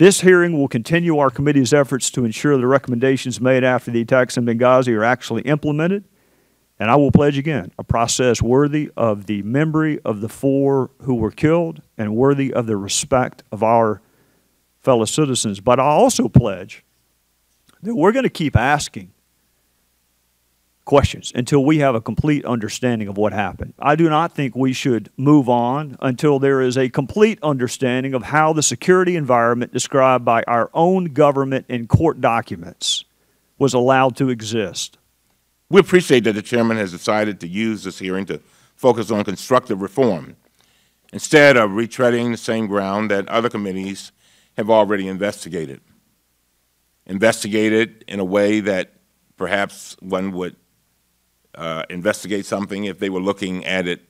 This hearing will continue our committee's efforts to ensure the recommendations made after the attacks in Benghazi are actually implemented, and I will pledge again, a process worthy of the memory of the 4 who were killed and worthy of the respect of our fellow citizens. But I also pledge that we're going to keep asking questions until we have a complete understanding of what happened. I do not think we should move on until there is a complete understanding of how the security environment described by our own government and court documents was allowed to exist. We appreciate that the Chairman has decided to use this hearing to focus on constructive reform instead of retreading the same ground that other committees have already investigated. Investigated in a way that perhaps one would investigate something if they were looking at it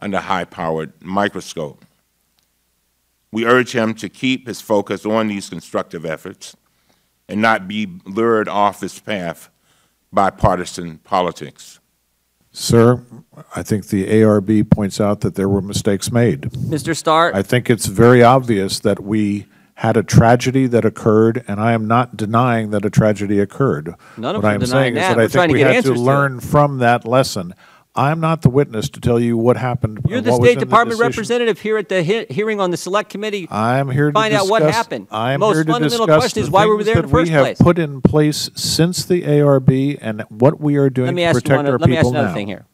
under a high-powered microscope. We urge him to keep his focus on these constructive efforts and not be lured off this path by partisan politics. Sir, I think the ARB points out that there were mistakes made. Mr. Starr? I think it's very obvious that we had a tragedy that occurred, and I am not denying that a tragedy occurred. What I am saying is that I think we have to learn from that lesson. I am not the witness to tell you what happened. You're the State Department representative here at the hearing on the Select Committee. I am here to find out what happened. The most fundamental question is why we were there in the first place. We have put in place since the ARB and what we are doing to protect our people now. Let me ask another thing here.